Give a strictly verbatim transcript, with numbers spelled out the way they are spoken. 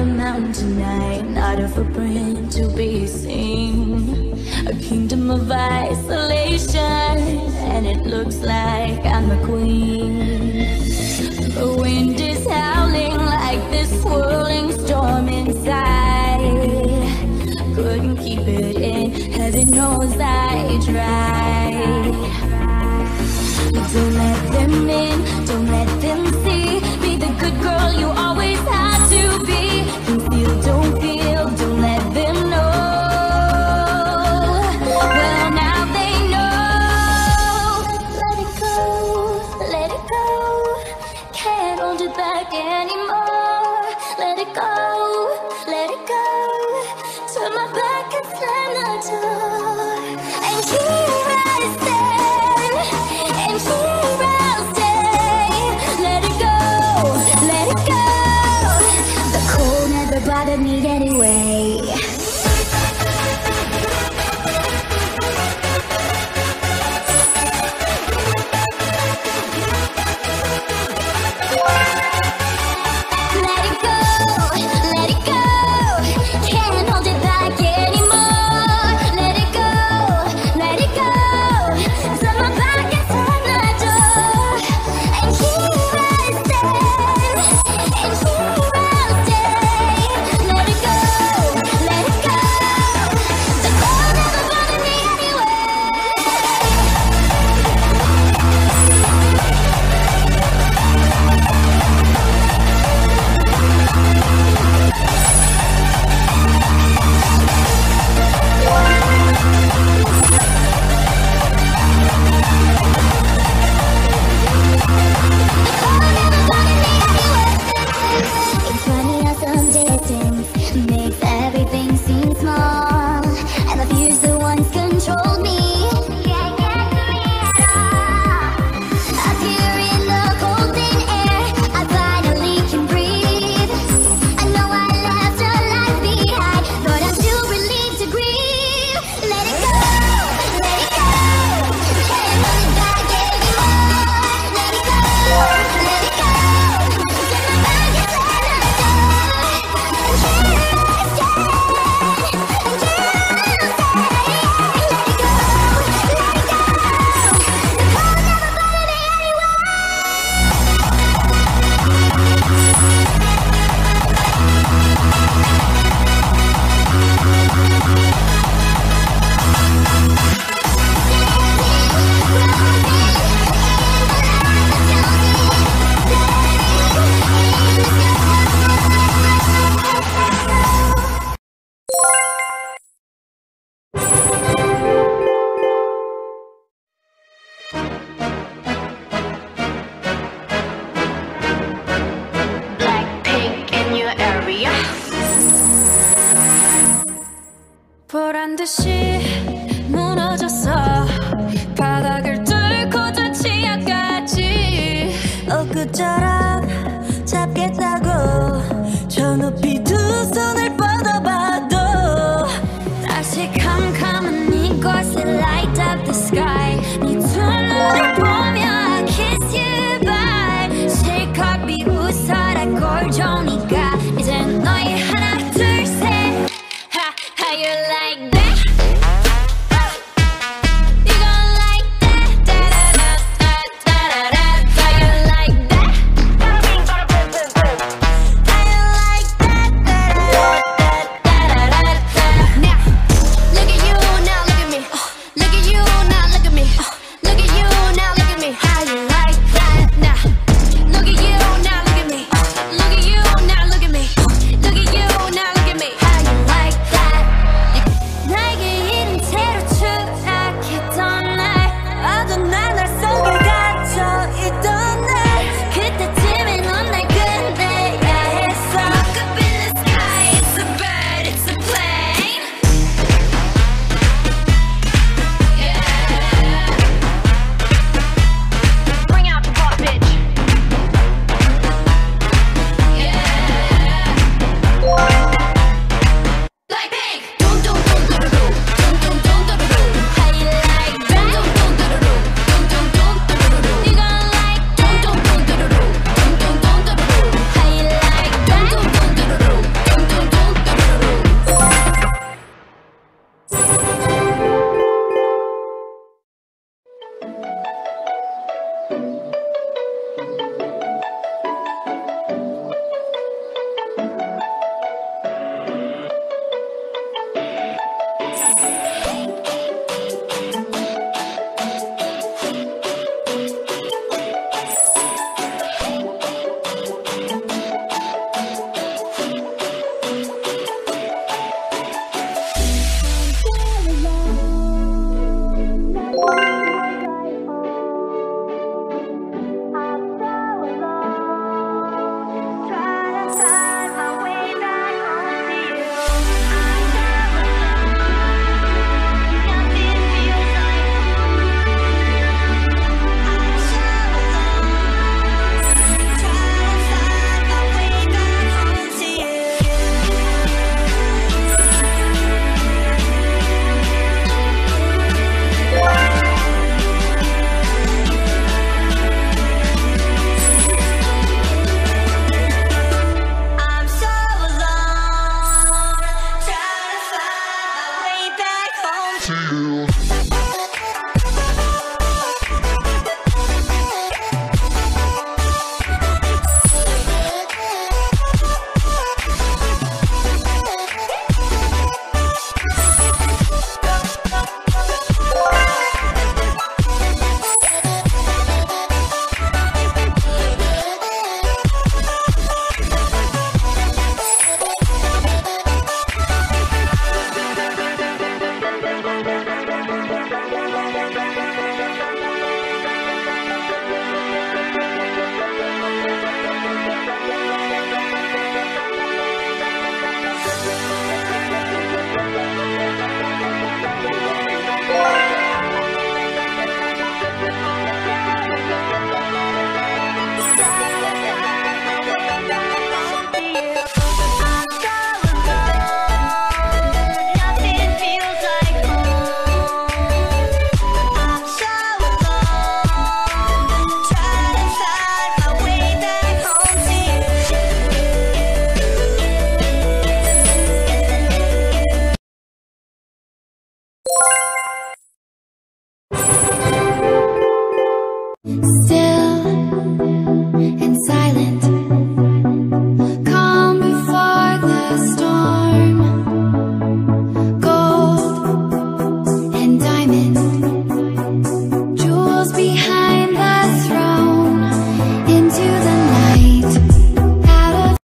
the mountain night, not a footprint to be seen. A kingdom of isolation, and it looks like I'm the queen. The wind is howling like this swirling storm inside. Couldn't keep it in, heaven knows I tried. Don't let them in, don't let them see. Be the good girl you always had to be. Conceal, don't feel, don't let them know. Well, now they know. Let it go, let it go. Can't hold it back anymore. Let it go, let it go. Turn my back and slam the door. And here I stand, and here I'll stay. Let it go, let it go. The cold never bothered me anyway. 무너졌어 바닥을 뚫고 저 지하까지 엊그저라